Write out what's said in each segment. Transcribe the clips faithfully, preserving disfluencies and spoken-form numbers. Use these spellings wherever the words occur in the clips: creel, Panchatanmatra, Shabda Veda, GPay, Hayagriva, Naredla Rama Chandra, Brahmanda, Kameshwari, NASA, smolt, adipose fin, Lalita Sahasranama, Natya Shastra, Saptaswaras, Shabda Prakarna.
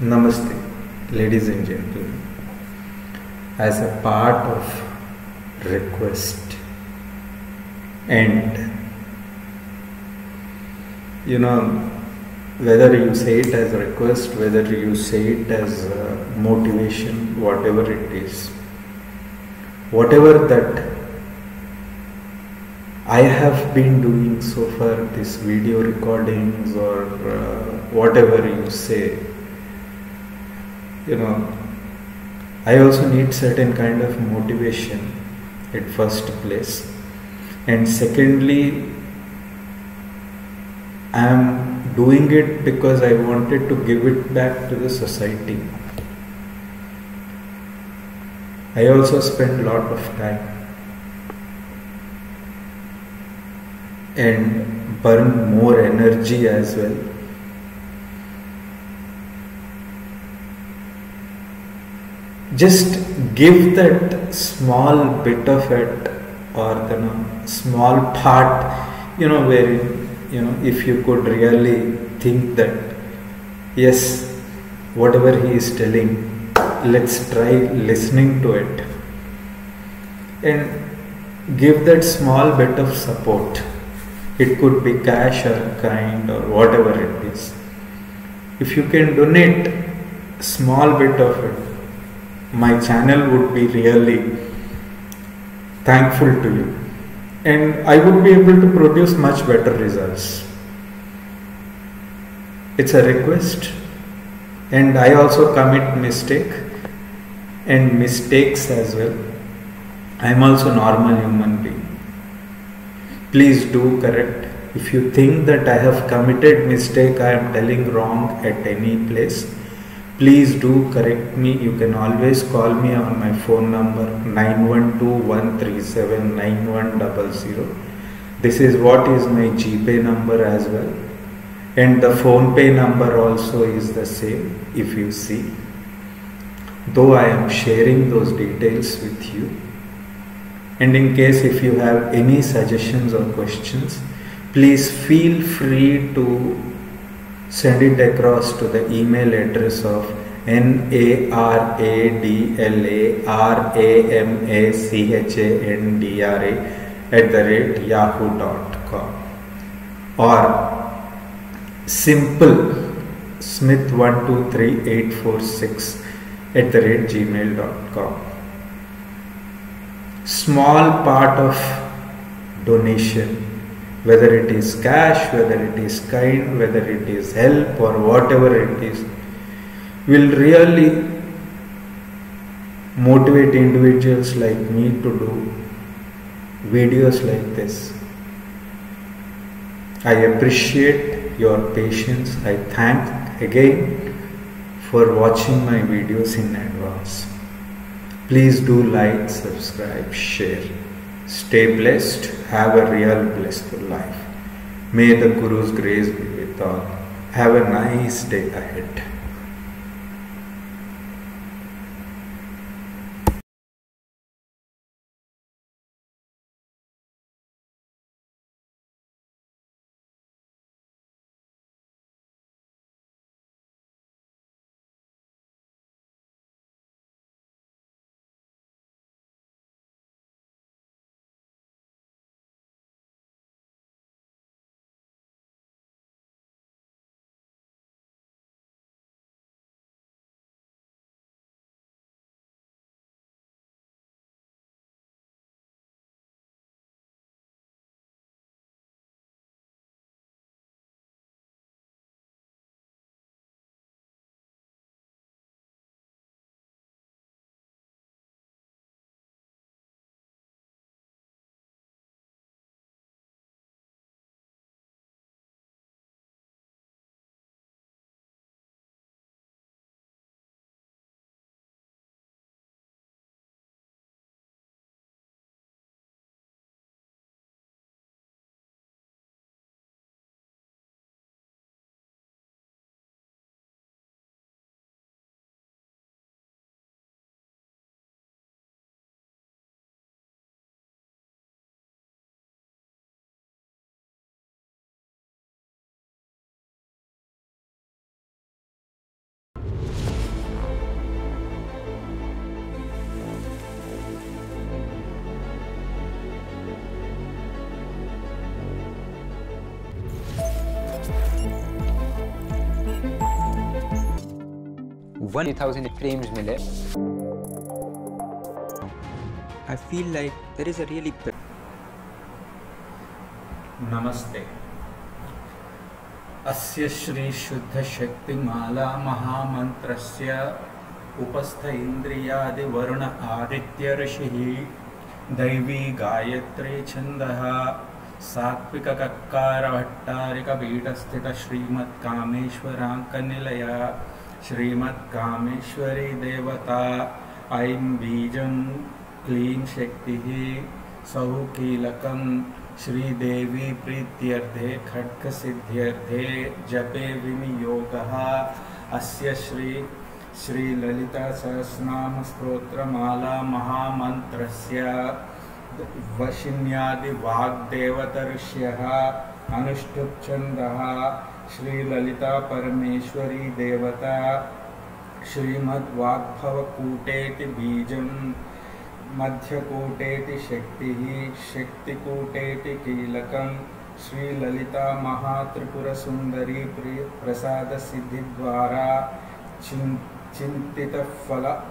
Namaste, ladies and gentlemen. As a part of request, and you know, whether you say it as a request, whether you say it as a motivation, whatever it is, whatever that I have been doing so far, this video recordings or uh, whatever you say, you know, I also need certain kind of motivation at first place, and secondly, I am doing it because I wanted to give it back to the society. I also spend a lot of time and burn more energy as well. Just give that small bit of it, or the no, small part, you know, where, you know, if you could really think that, yes, whatever he is telling, let's try listening to it and give that small bit of support. It could be cash or kind or whatever it is. If you can donate a small bit of it, my channel would be really thankful to you, and I would be able to produce much better results. It's a request, and I also commit mistake and mistakes as well. I am also a normal human being. Please do correct. If you think that I have committed mistake, I am telling wrong at any place, please do correct me. You can always call me on my phone number nine one two, one three seven, nine one zero zero. This is what is my GPay number as well, and the phone pay number also is the same, if you see, though I am sharing those details with you. And in case if you have any suggestions or questions, please feel free to send it across to the email address of naredla rama chandra at the rate yahoo dot com, or simple smith one two three eight four six at the rate gmail dot com. Small part of donation, whether it is cash, whether it is kind, whether it is help or whatever it is, will really motivate individuals like me to do videos like this. I appreciate your patience. I thank again for watching my videos in advance. Please do like, subscribe, share. Stay blessed. Have a real blissful life. May the Guru's grace be with all. Have a nice day ahead. one thousand frames mile. I feel like there is a really... Namaste. Asya Shri Shuddha Shakti Mala Mahamantrasya Upastha Indriyadi Varuna Aditya Rishihi Daivi Gayatri Chandaha Satvika Kakkara Bhattarika Vedasthita Srimad Kameshwaranka Nilaya Srimad Kameshwari Devata Aim Bijam Clean Shaktihi Sahukilakam Shri Devi Prityardhe Khadka Siddhyardhe Jape Vimi Yogaha Asya Shri Shri Lalita Sahasranama Stotra Mala Mahamantrasya Vashinyadi Vagdevatarshyaha Anushtup Chandaha Shri Lalita Parameshwari Devata Shrimad Vagbhavakuteti Bijam Madhya Kuteti Shaktihi Shakti Kuteti Kilakam Shri Lalita Mahatripura Sundari Prasada Siddhidvara Chintita Phala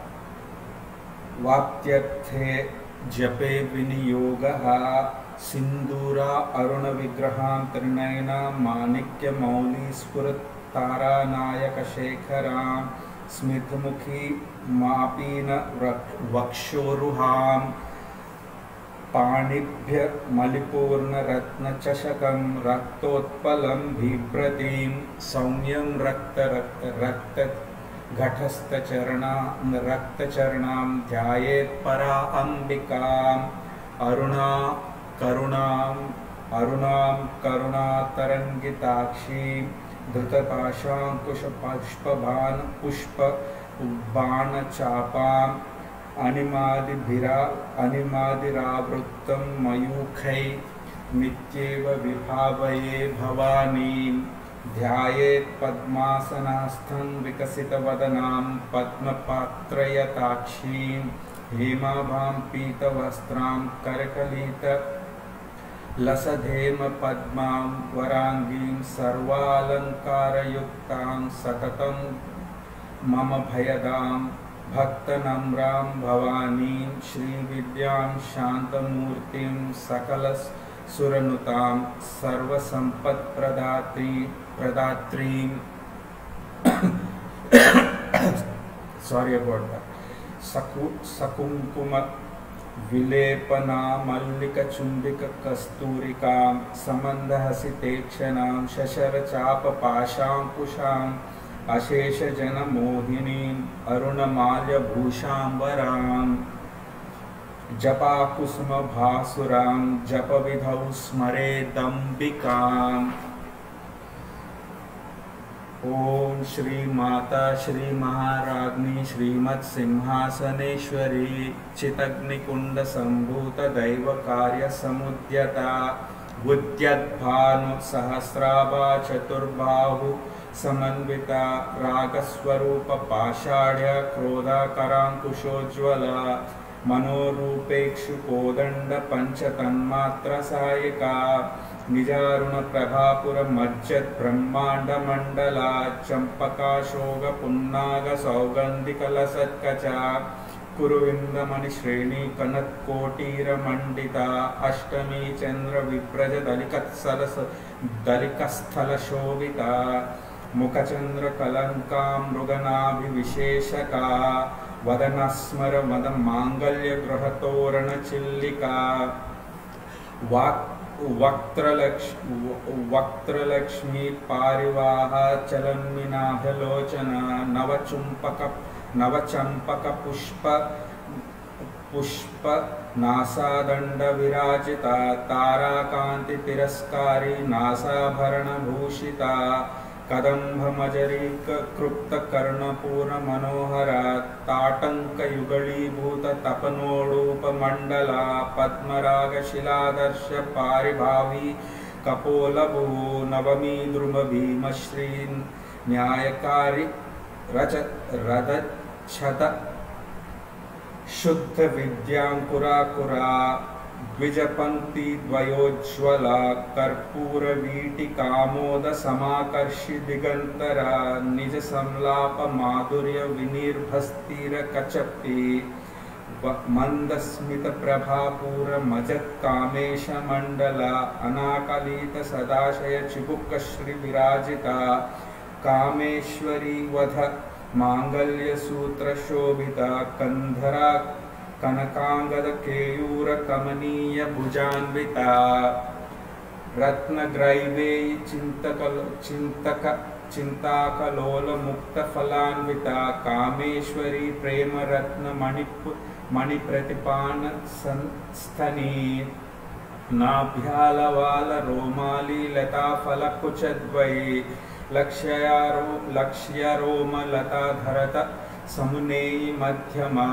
Vaptyathe Jape Viniyogaha Sindura Aruna Vigraham Trinaina Manikya Mauli Spuratara Nayaka Shekharam Smithmukhi Mapina Vakshoruham Panibhya Malipurna Ratna Chashakam Raktotpalam Vibratim Saumyam Rakta Rakta Ghathastha Charana Rakta Charanam Dhyayet Para Ambikam Aruna Karunam Arunam Karuna Tarangitakshim Dhritapasham Kushapashpabhan Pushpa Ubbana Chapam Animadibhira Animadiravrutam Mayukhai Mityeva Vibhavaye Bhavanim Dhyayet Padmasanasthan Vikasita Vadanam Padma Patrayatakshin Hemabham Pita Vastram Karakalita Lasadhema Padmam Varangim Sarvalankara Yuktam Satatam Mama Bhayadam Bhaktanamram Bhavanim Shri Vidyam Shantamurtim Sakalas Suranutam Sarva Sampat Pradatri Pradatrim Sorry about that. Saku Sakumkumat Vilepana Mallika Chumbika Kasturikam Samandhasitekshanam Shashara Chapa Pasham Pusham Ashesha Jana Mohinim Aruna Malya Bhushambaram Japa Kusuma Bhasuram Japa Vidhau Smare Dambikam Om Shri Mata Shri Maharagni Shrimat Simhasaneshwari Chitagni Kunda Sambhuta Daiva Karya Samudyata Buddhyat Bhanu Sahasraba Chaturbhahu Samanvita Ragaswarupa Pashadya Krodha Karankushojvala Manorupekshu Kodanda Panchatanmatra Sayaka Nijaruna Prabhapura Majjat Brahmanda Mandala Champaka Shoga Punnaga Saugandhika Lasatkacha Kuruvindamani Shreni Kanat Kotira Mandita Ashtami Chandra Vipraja Dalikasthala Shobita Mukachandra Kalankam Mruganabhi Visheshaka Vadanasmara Madam Mangalya Grahatorana Chillika Vak Vaktralakshmi Parivaha Chalamina Velochana Navachumpaka Navachampaka Pushpa Pushpa Nasa Danda Virajita Tara Kanti Tiraskari Nasa Bharana Bhushita Kadambha Majari Krupta Karnapura Manohara Tatanka Yugali Bhuta Tapanodupa Mandala Padmaraga Shiladarsha Paribhavi Kapolabhu Navami Druma Bhima Shri Nyayakari Radachata Shuddha Vidyam Kura Kura द्विजपंक्ति द्वयोज्ज्वला कर्पूर वीटि कामोद समाकर्षि दिगंतरा निज संलाप माधुर्य विनिर्भस्तीर कचपी मंदस्मित प्रभापूर मजत कामेश मंडला अनाकलित सदाशय चिबुक श्री विराजिता कामेश्वरी वध मांगल्य सूत्र शोभिता कंधरा कनकांगद केयूर कमनीय भुजान्विता रत्नग्रैवेयि चिंतकल चिंतक चिंताकलोल मुक्त फलान्विता कामेश्वरी प्रेम रत्न मणिप मणिप्रतिपान संस्थनी नाभ्यालवाल रोमाली लता फलकुचद्वयी लक्ष्यारो लक्ष्यारोम लता धरत समुनेयी मध्यमा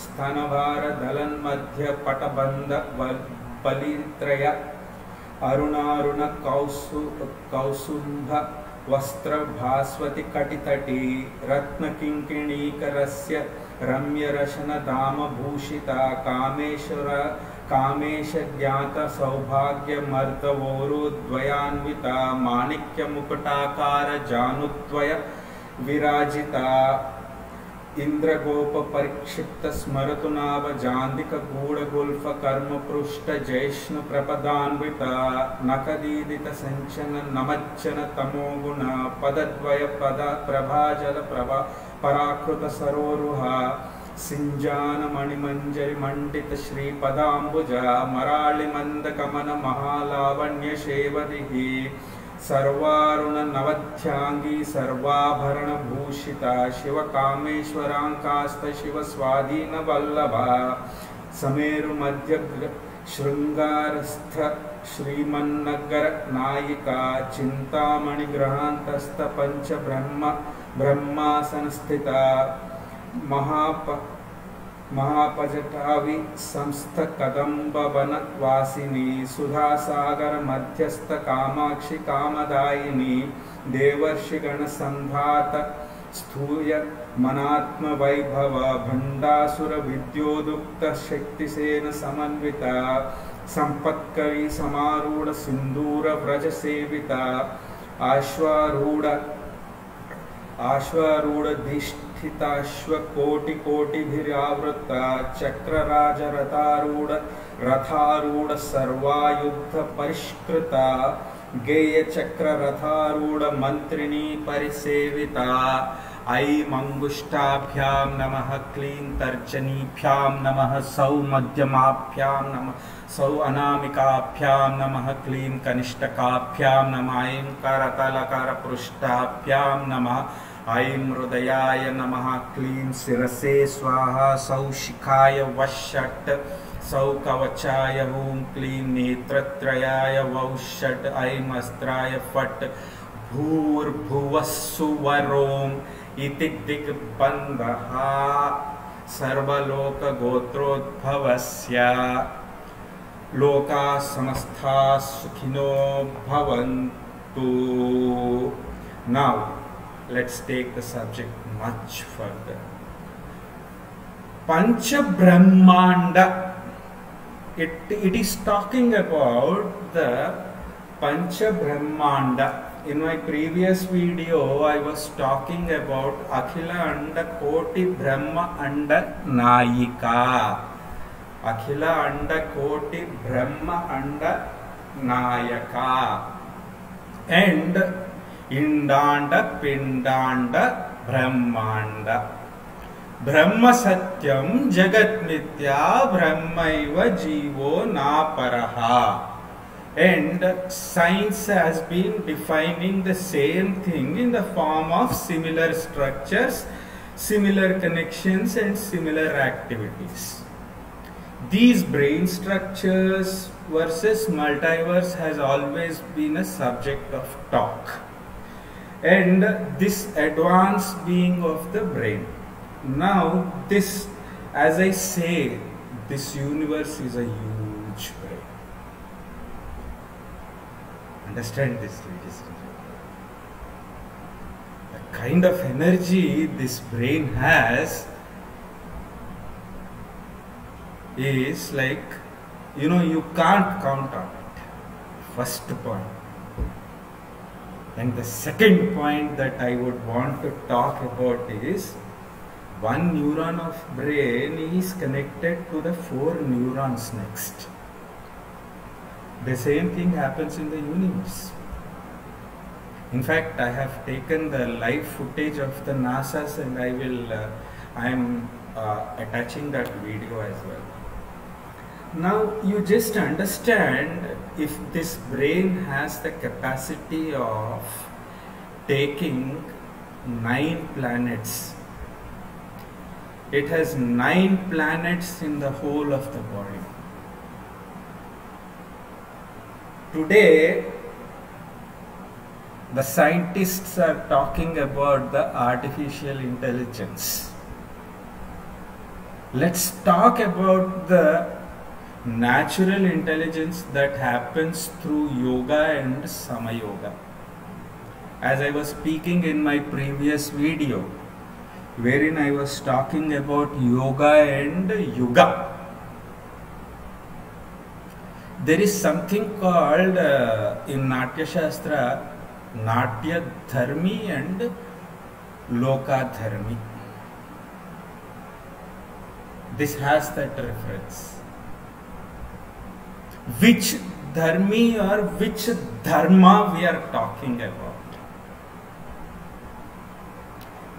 स्तनभार दलन मध्य पटबंध बलित्रय अरुणारुण कौसु कौसुंभ वस्त्र भास्वति कटितटी रत्न किंकिणीकरस्य रम्य रशन धाम भूषिता कामेश्वर कामेश ज्ञात सौभाग्य मर्दवोरु द्वयान्विता माणिक्य मुकुटाकार जानुद्वय विराजिता इंद्रगोप परिक्षिप्त स्मरतुनाव जांधिक गूढ़ गुल्फ कर्म पृष्ठ जैष्णु प्रपदान्विता नकदीदित संचन नमच्चन तमोगुण पदद्वय पद प्रभाजल प्रभा पराकृत सरोरुहा सिंजान मणिमंजरी मंडित श्रीपदाम्बुजा मराळि मंद कमन महालावण्य शेवदिहि सर्वारुण नवध्यांगी सर्वाभरण भूषिता शिव कामेश्वरांकास्त शिव स्वाधीन वल्लभा समेरु मध्य शृंगारस्थ श्रीमन्नगर नायिका चिंतामणि ग्रहांतस्थ पंच ब्रह्म ब्रह्मासन स्थिता महाप महापजटावि संस्थ कदंब वनवासिनी सुधा सागर मध्यस्थ कामाक्षि कामदायिनी देवर्षिगण संघात स्थूय मनात्म वैभव भंडासुर विद्योदुक्त शक्तिसेन समन्विता संपत्करी समारूढ़ सिंदूर व्रज सेविता आश्वारूढ़ आश्वारूढ़ दिष्ट कोटि कोटि भिरावृता चक्रराज रथारूढ़ रथारूढ़ सर्वायुध परिष्कृता गेय चक्र रथारूढ़ मंत्रिणी परिसेविता ऐ मंगुष्टाभ्यां नमः क्लीं तर्जनीभ्यां नमः सौ मध्यमाभ्यां नमः सौ अनामिकाभ्यां नमः क्लीं कनिष्ठकाभ्यां नमः ऐं करतलकर पृष्ठाभ्यां नमः ऐं हृदयाय नमः क्लीं शिरसे स्वाहा सौ शिखाय वषट् सौ कवचाय हूं क्लीं नेत्रत्रयाय वौषट् ऐं अस्त्राय फट् भूर्भुवस्सुवरों इति दिग्बन्धः सर्वलोकगोत्रोद्भवस्य लोका समस्ता सुखिनो भवन्तु. Now let's take the subject much further. Pancha Brahmanda. It, it is talking about the Pancha Brahmanda. In my previous video, I was talking about Akhila Anda Koti Brahma Anda Nayika. Akhila Anda Koti Brahma Anda Nayaka. And Indanda, Pindanda, Brahmanda. Brahma Satyam, Jagat Nitya, Brahmaiva Jivo Naparaha. And science has been defining the same thing in the form of similar structures, similar connections and similar activities. These brain structures versus multiverse has always been a subject of talk. And this advanced being of the brain. Now this, as I say, this universe is a huge brain. Understand this, ladies and gentlemen. The kind of energy this brain has is like you know, you can't count on it. First point. And the second point that I would want to talk about is, one neuron of brain is connected to the four neurons next. The same thing happens in the universe. In fact, I have taken the live footage of the NASA's, and I will, uh, I am uh, attaching that video as well. Now, you just understand if this brain has the capacity of taking nine planets. It has nine planets in the whole of the body. Today, the scientists are talking about the artificial intelligence. Let's talk about the natural intelligence that happens through yoga and samayoga. As I was speaking in my previous video, wherein I was talking about yoga and yuga, there is something called uh, in Natya Shastra, Natya Dharmi and Loka Dharmi. This has that reference. Which Dharmi or which Dharma we are talking about?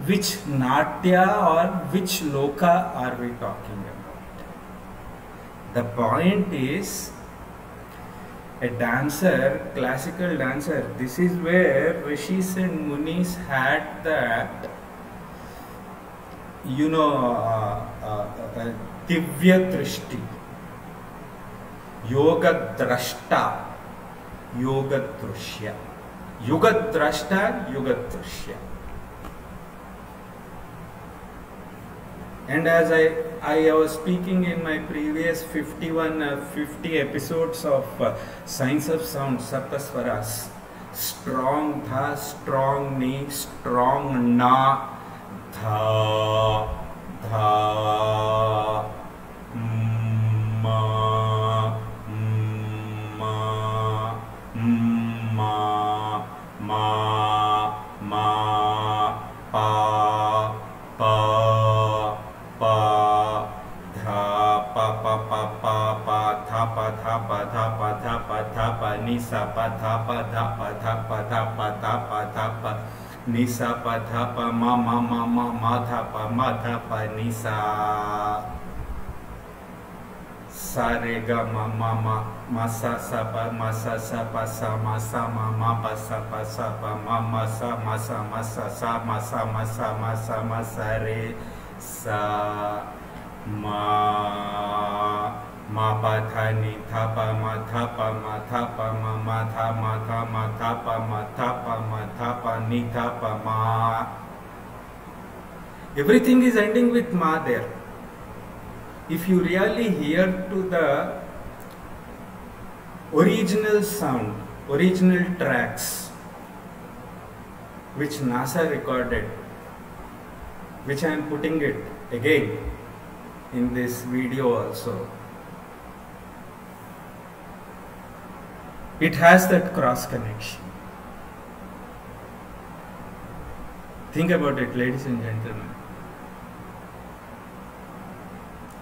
Which Natya or which Loka are we talking about? The point is, a dancer, classical dancer, this is where Rishis and Munis had that, you know, uh, uh, uh, Divya Trishti, Yoga Drashta, Yoga Drushya, Yoga Drashta, Yoga Drushya. And as I, I was speaking in my previous fifty-one, uh, fifty episodes of uh, Science of Sound, Saptaswaras, strong Dha, strong Ni, strong Na, Dha, Dha, Ma, Ma, Ma, Ma, Ma, Pa, Pa. Nisa pa thapa thapa thapa thapa thapa thapa nisa pa thapa ma ma ma ma ma thapa ma thapa nisa sarega ma ma ma ma sa sa pa ma sa sa pa sa ma sa ma ma pa sa pa sa pa ma ma sa ma sa ma sa sa ma sa ma sa ma sa ma sa re sa ma. Ma pa tha ni tha pa ma tha pa ma tha pa ma ma tha ma tha ma tha pa ma tha pa ma tha pa ni tha pa ma. Everything is ending with ma there. If you really hear to the original sound, original tracks which NASA recorded, which I am putting it again in this video also, it has that cross connection. Think about it, ladies and gentlemen.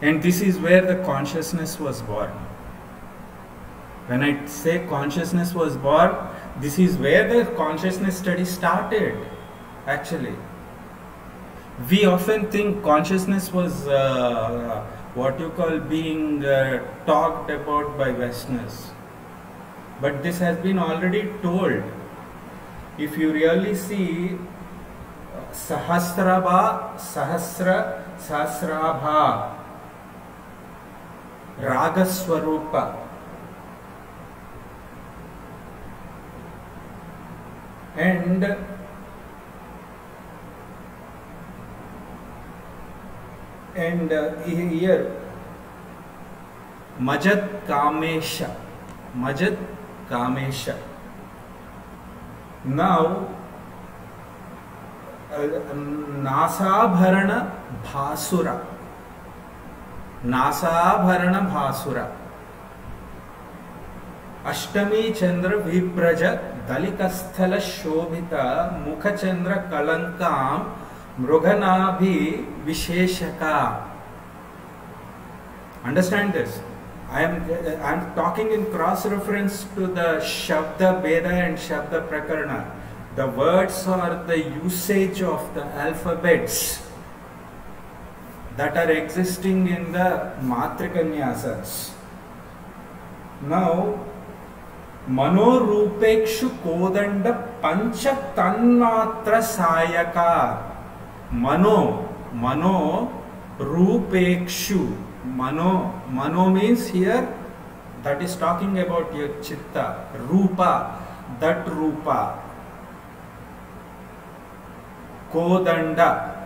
And this is where the consciousness was born. When I say consciousness was born, this is where the consciousness study started, actually. We often think consciousness was uh, what you call being uh, talked about by Westerners. But this has been already told. If you really see Sahasraba, Sahasra, Sahasrabha, Raga Swarupa. And and uh, here Majad Kamesha, Majad Kamesha. Now, uh, Nasabharana Bhasura. Nasabharana Bhasura. Ashtami Chandra Vipraja Dalikasthala Shobhita Mukhachandra Kalankam Mruganabhi Visheshaka. Understand this. I am, I am talking in cross-reference to the Shabda Veda and Shabda Prakarna. The words or the usage of the alphabets that are existing in the Matrikanyasas. Now, Manorupekshu Kodanda Pancha Tannatra Sayaka. Mano, Mano, Rupekshu. Mano, Mano means here, that is talking about your Chitta, Rupa, that Rupa, Kodanda,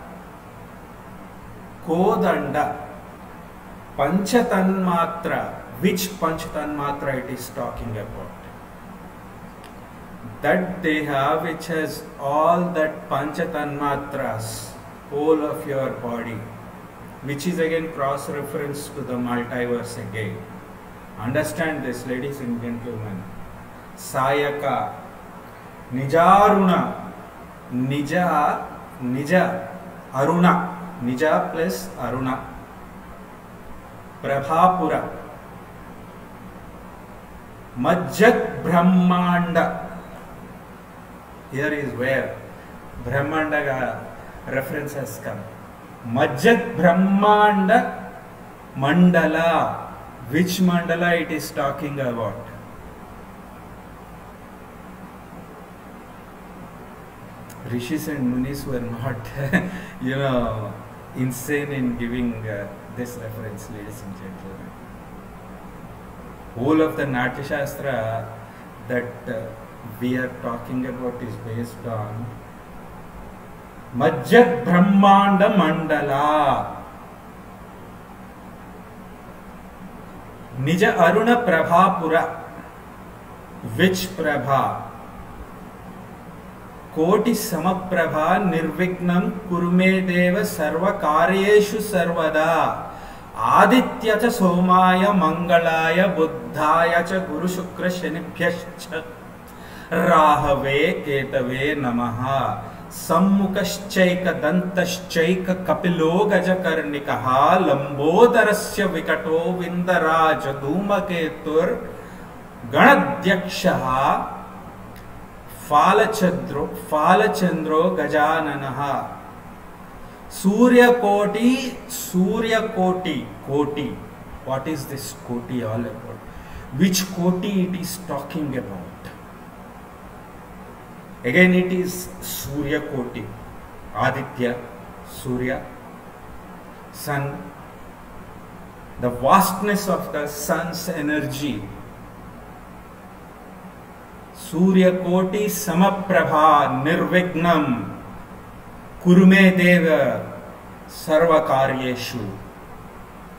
Kodanda, Panchatanmatra, which Panchatanmatra it is talking about? That Deha which has all that Panchatanmatras, whole of your body. Which is again cross-reference to the multiverse again. Understand this, ladies and gentlemen. Sayaka, Nijaruna, Nija, Nija, Aruna, Nija plus Aruna, Prabhapura, Majjat Brahmanda. Here is where Brahmanda reference has come. Majjat Brahmanda Mandala, which Mandala it is talking about? Rishis and Munis were not, you know, insane in giving uh, this reference, ladies and gentlemen. Whole of the Natya Shastra that uh, we are talking about is based on Majjat Brahmanda Mandala, Nija Aruna Prabhapura, which Prabha, Koti Samaprabha Nirvignam Kurume Deva Sarva Karyeshu Sarvada, Aditya Cha Somaya Mangalaya Buddhaya Cha Guru Shukra Shanibhyascha Rahave Ketave Namaha. Sammukaschaika dantaschaika kapilogajakarnikaha lambodarasya vikato vindaraja dhumaketur ganadyakshaha falachandro falachandro gajananaha suryakoti suryakoti koti. What is this koti all about? Which koti it is talking about? Again, it is Surya Koti, Aditya, Surya, sun, the vastness of the sun's energy. Surya Koti Samaprabha Nirvignam Kurume Deva Sarvakaryeshu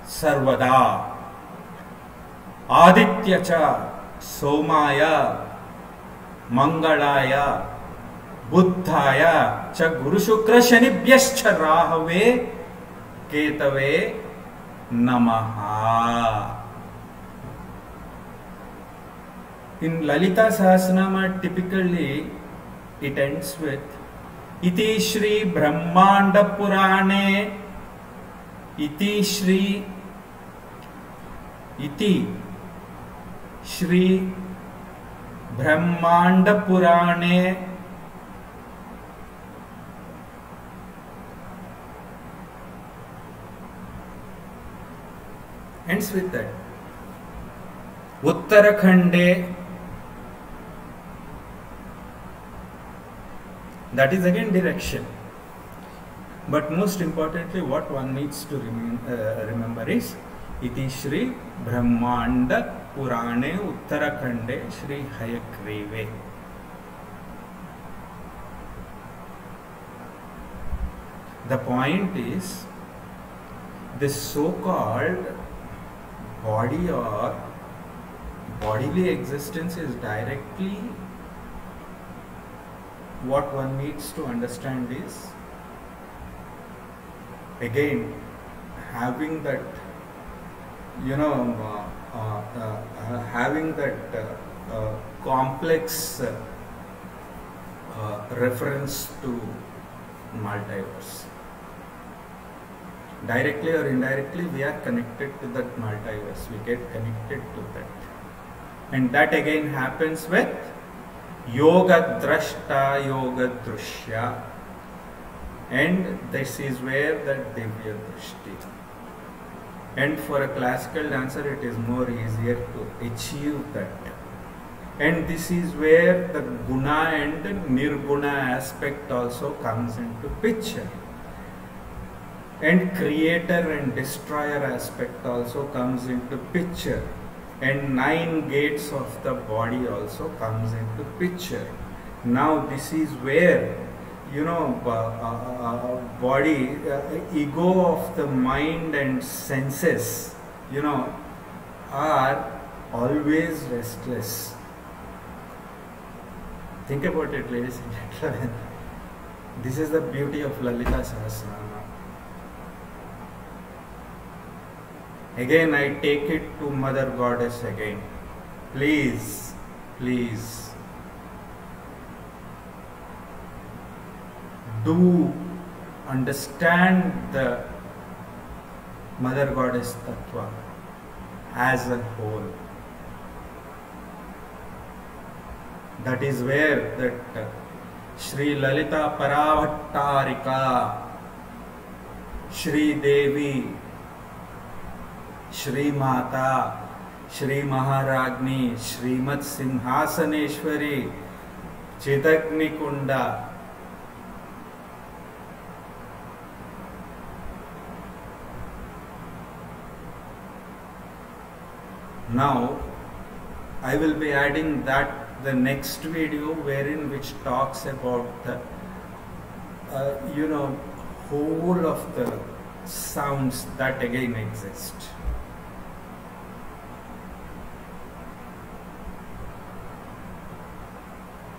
Sarvada Aditya Cha Somaya Mangalaya Buddhaya Cha Guru Shukra Shanibhyascha Rahave Ketave Namaha. In Lalita Sahasranama, typically it ends with Iti Shri Brahmanda Purane. Iti Shri Iti Shri Brahmanda Purane ends with that. Uttarakhande, that is again direction. But most importantly, what one needs to rem uh, remember is Iti Shri Brahmanda Purane Uttarakhande Shri Hayagrive. The point is, this so-called body or bodily existence is directly what one needs to understand is, again, having that, you know, Uh, uh, uh, having that uh, uh, complex uh, uh, reference to multiverse. Directly or indirectly, we are connected to that multiverse, we get connected to that. And that again happens with yoga drashta, yoga drushya. And this is where that divya drishti. And for a classical dancer, it is more easier to achieve that. And this is where the guna and the nirguna aspect also comes into picture. And creator and destroyer aspect also comes into picture. And nine gates of the body also comes into picture. Now this is where, you know, uh, uh, uh, body, uh, ego of the mind and senses, you know, are always restless. Think about it, ladies and gentlemen. This is the beauty of Lalita Sahasranama. Again, I take it to Mother Goddess again. Please, please, do understand the Mother Goddess Tattva as a whole. That is where that uh, Sri Lalita Paravattarika, Sri Devi, Sri Mata, Sri Maharagni, Srimat Singhasaneshwari, Chidagni Kunda. Now, I will be adding that the next video, wherein which talks about the uh, you know, whole of the sounds that again exist.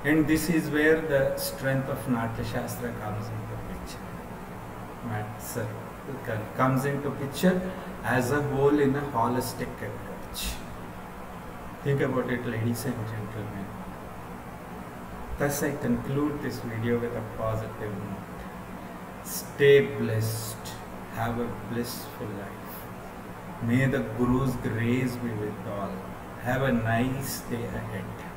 And this is where the strength of Natya Shastra comes into picture. Matter comes into picture as a whole in a holistic approach. Think about it, ladies and gentlemen. Thus I conclude this video with a positive note. Stay blessed. Have a blissful life. May the Guru's grace be with all. Have a nice day ahead.